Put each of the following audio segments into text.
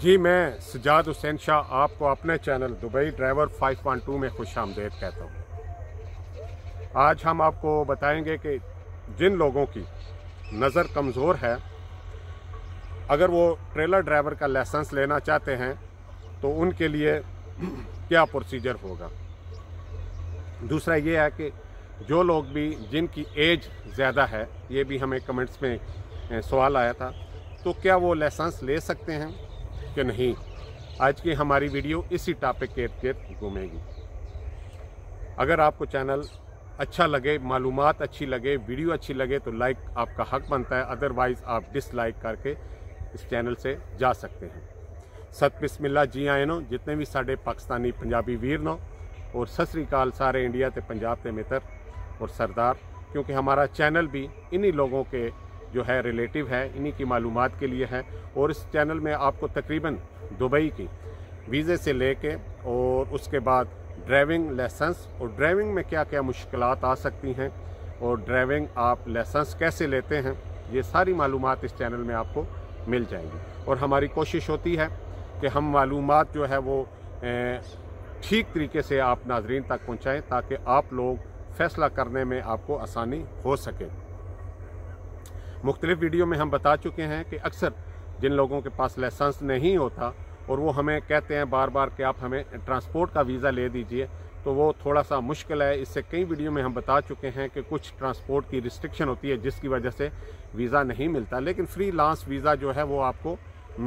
जी, मैं सुजाद हुसैन शाह आपको अपने चैनल दुबई ड्राइवर 5.2 में खुशामदीद कहता हूँ। आज हम आपको बताएंगे कि जिन लोगों की नज़र कमज़ोर है, अगर वो ट्रेलर ड्राइवर का लाइसेंस लेना चाहते हैं तो उनके लिए क्या प्रोसीजर होगा। दूसरा ये है कि जो लोग भी जिनकी एज ज़्यादा है, ये भी हमें कमेंट्स में सवाल आया था, तो क्या वो लाइसेंस ले सकते हैं कि नहीं। आज की हमारी वीडियो इसी टॉपिक के इर्द-गिर्द घूमेगी। अगर आपको चैनल अच्छा लगे, मालूमात अच्छी लगे, वीडियो अच्छी लगे तो लाइक आपका हक बनता है, अदरवाइज़ आप डिसलाइक करके इस चैनल से जा सकते हैं। सत बिस्मिल्ला जी आए नो जितने भी साढ़े पाकिस्तानी पंजाबी वीर नो, और सत श्री अकाल सारे इंडिया ते पंजाब ते मित्र और सरदार, क्योंकि हमारा चैनल भी इन्हीं लोगों के जो है रिलेटिव है, इन्हीं की मालूमात के लिए है। और इस चैनल में आपको तकरीबन दुबई की वीज़े से लेके और उसके बाद ड्राइविंग लाइसेंस और ड्राइविंग में क्या क्या मुश्किलात आ सकती हैं और ड्राइविंग आप लाइसेंस कैसे लेते हैं, ये सारी मालूमात इस चैनल में आपको मिल जाएंगी। और हमारी कोशिश होती है कि हम मालूमात जो है वो ठीक तरीके से आप नाजरीन तक पहुँचाएँ, ताकि आप लोग फ़ैसला करने में आपको आसानी हो सके। मुख्तलिफ़ वीडियो में हम बता चुके हैं कि अक्सर जिन लोगों के पास लाइसेंस नहीं होता और वो हमें कहते हैं बार बार कि आप हमें ट्रांसपोर्ट का वीज़ा ले दीजिए, तो वो थोड़ा सा मुश्किल है। इससे कई वीडियो में हम बता चुके हैं कि कुछ ट्रांसपोर्ट की रिस्ट्रिक्शन होती है जिसकी वजह से वीज़ा नहीं मिलता, लेकिन फ्रीलांस वीज़ा जो है वो आपको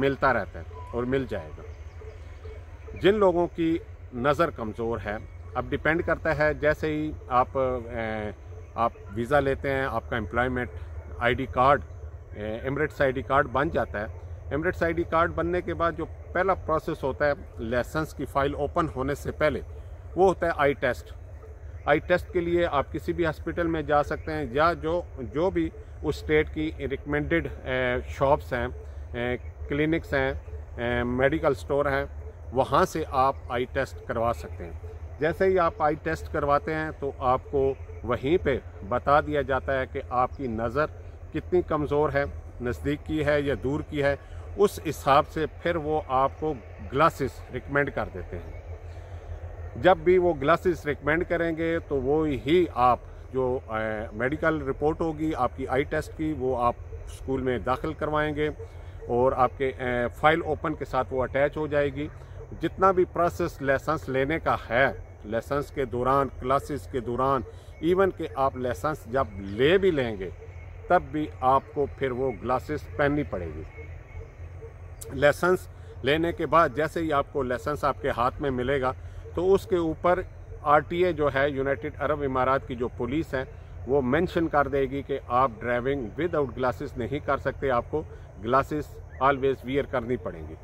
मिलता रहता है और मिल जाएगा। जिन लोगों की नज़र कमज़ोर है, अब डिपेंड करता है, जैसे ही आप वीज़ा लेते हैं, आपका employment ID card Emirates ID card बन जाता है। एमिरेट्स आईडी कार्ड बनने के बाद जो पहला प्रोसेस होता है लाइसेंस की फ़ाइल ओपन होने से पहले, वो होता है आई टेस्ट। आई टेस्ट के लिए आप किसी भी हॉस्पिटल में जा सकते हैं, या जो भी उस स्टेट की रिकमेंडेड शॉप्स हैं, क्लिनिक्स हैं, मेडिकल स्टोर हैं, वहाँ से आप आई टेस्ट करवा सकते हैं। जैसे ही आप आई टेस्ट करवाते हैं तो आपको वहीं पे बता दिया जाता है कि आपकी नज़र कितनी कमज़ोर है, नज़दीक की है या दूर की है। उस हिसाब से फिर वो आपको ग्लासेस रिकमेंड कर देते हैं। जब भी वो ग्लासेस रिकमेंड करेंगे तो वो ही आप जो मेडिकल रिपोर्ट होगी आपकी आई टेस्ट की, वो आप स्कूल में दाखिल करवाएंगे और आपके फ़ाइल ओपन के साथ वो अटैच हो जाएगी। जितना भी प्रोसेस लाइसेंस लेने का है, लाइसेंस के दौरान, क्लासेस के दौरान, इवन के आप लाइसेंस जब ले भी लेंगे तब भी आपको फिर वो ग्लासेस पहननी पड़ेगी। लाइसेंस लेने के बाद जैसे ही आपको लाइसेंस आपके हाथ में मिलेगा तो उसके ऊपर आरटीए जो है यूनाइटेड अरब इमारात की जो पुलिस है वो मेंशन कर देगी कि आप ड्राइविंग विदाउट ग्लासेस नहीं कर सकते, आपको ग्लासेस ऑलवेज वियर करनी पड़ेंगी।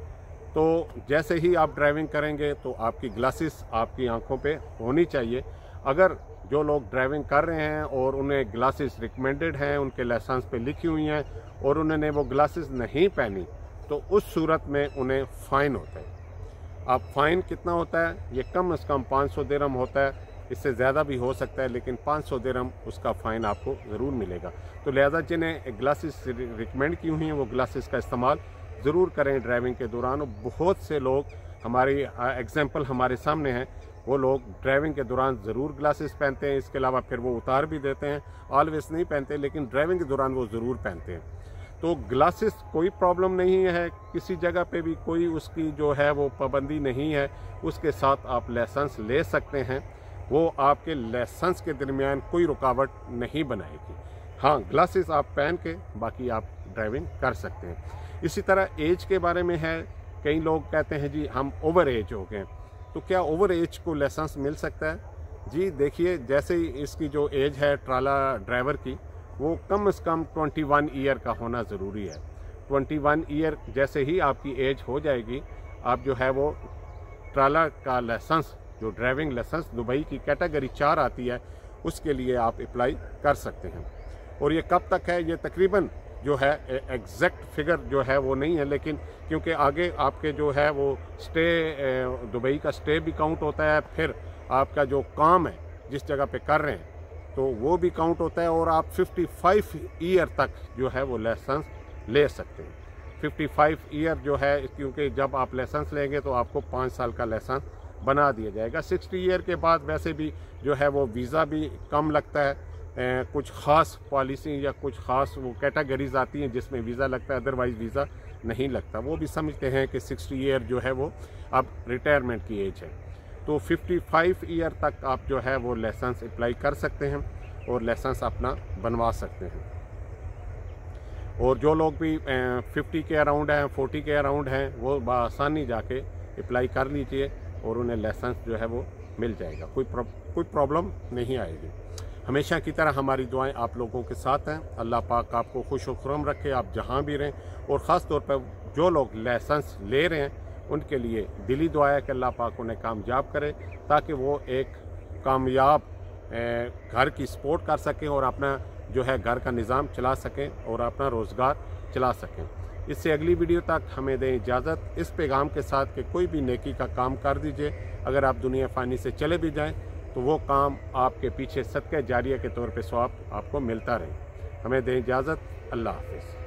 तो जैसे ही आप ड्राइविंग करेंगे तो आपकी ग्लासेस आपकी आंखों पे होनी चाहिए। अगर जो लोग ड्राइविंग कर रहे हैं और उन्हें ग्लासेस रिकमेंडेड हैं, उनके लाइसेंस पे लिखी हुई हैं और उन्होंने वो ग्लासेस नहीं पहनी, तो उस सूरत में उन्हें फ़ाइन होता है। अब फ़ाइन कितना होता है, ये कम से कम 500 दिरहम होता है, इससे ज़्यादा भी हो सकता है, लेकिन 500 दिरहम उसका फ़ाइन आपको ज़रूर मिलेगा। तो लिहाजा जिन्हें ग्लासेस रिकमेंड की हुई हैं वो ग्लासेस का इस्तेमाल ज़रूर करें ड्राइविंग के दौरान। बहुत से लोग हमारी एग्जाम्पल हमारे सामने हैं, वो लोग ड्राइविंग के दौरान ज़रूर ग्लासेस पहनते हैं, इसके अलावा फिर वो उतार भी देते हैं, ऑलवेज नहीं पहनते, लेकिन ड्राइविंग के दौरान वो ज़रूर पहनते हैं। तो ग्लासेस कोई प्रॉब्लम नहीं है, किसी जगह पे भी कोई उसकी जो है वो पाबंदी नहीं है, उसके साथ आप लाइसेंस ले सकते हैं, वो आपके लाइसेंस के दरमियान कोई रुकावट नहीं बनाएगी। हाँ, ग्लासेस आप पहन के बाकी आप ड्राइविंग कर सकते हैं। इसी तरह एज के बारे में है, कई लोग कहते हैं जी हम ओवर एज हो गए, तो क्या ओवर एज को लाइसेंस मिल सकता है? जी देखिए, जैसे ही इसकी जो एज है ट्राला ड्राइवर की, वो कम से कम 21 ईयर का होना ज़रूरी है। 21 ईयर जैसे ही आपकी एज हो जाएगी, आप जो है वो ट्राला का लाइसेंस, जो ड्राइविंग लाइसेंस दुबई की कैटेगरी 4 आती है, उसके लिए आप अप्लाई कर सकते हैं। और ये कब तक है, ये तकरीबन जो है एग्जैक्ट फिगर जो है वो नहीं है, लेकिन क्योंकि आगे आपके जो है वो स्टे, दुबई का स्टे भी काउंट होता है, फिर आपका जो काम है जिस जगह पे कर रहे हैं तो वो भी काउंट होता है, और आप 55 ईयर तक जो है वो लाइसेंस ले सकते हैं। 55 ईयर जो है, क्योंकि जब आप लाइसेंस लेंगे तो आपको 5 साल का लाइसेंस बना दिया जाएगा। 60 ईयर के बाद वैसे भी जो है वो वीज़ा भी कम लगता है, कुछ ख़ास पॉलिसी या कुछ ख़ास वो कैटेगरीज आती हैं जिसमें वीज़ा लगता है, अदरवाइज़ वीज़ा नहीं लगता। वो भी समझते हैं कि 60 ईयर जो है वो अब रिटायरमेंट की एज है, तो 55 ईयर तक आप जो है वो लाइसेंस अप्लाई कर सकते हैं और लाइसेंस अपना बनवा सकते हैं। और जो लोग भी 50 के अराउंड हैं, 40 के अराउंड हैं, वो आसानी जाके अप्लाई कर लीजिए और उन्हें लाइसेंस जो है वो मिल जाएगा, कोई प्रॉब्लम नहीं आएगी। हमेशा की तरह हमारी दुआएं आप लोगों के साथ हैं। अल्लाह पाक आपको खुश और खुरम रखे, आप जहां भी रहें, और ख़ास तौर पर जो लोग लाइसेंस ले रहे हैं उनके लिए दिली दुआ है कि अल्लाह पाक उन्हें कामयाब करे, ताकि वो एक कामयाब घर की सपोर्ट कर सकें और अपना जो है घर का निज़ाम चला सकें और अपना रोज़गार चला सकें। इससे अगली वीडियो तक हमें दें इजाज़त, इस पैगाम के साथ कि कोई भी नेकी का काम कर दीजिए। अगर आप दुनिया फ़ानी से चले भी जाएं तो वो काम आपके पीछे सदका जारिया के तौर पे सवाब आपको मिलता रहे। हमें दें इजाज़त, अल्लाह हाफ़िज़।